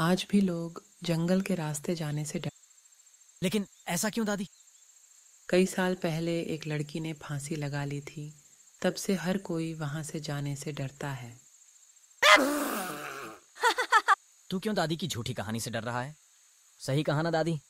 आज भी लोग जंगल के रास्ते जाने से डरते। लेकिन ऐसा क्यों दादी? कई साल पहले एक लड़की ने फांसी लगा ली थी, तब से हर कोई वहां से जाने से डरता है। तू क्यों दादी की झूठी कहानी से डर रहा है? सही कहा ना दादी?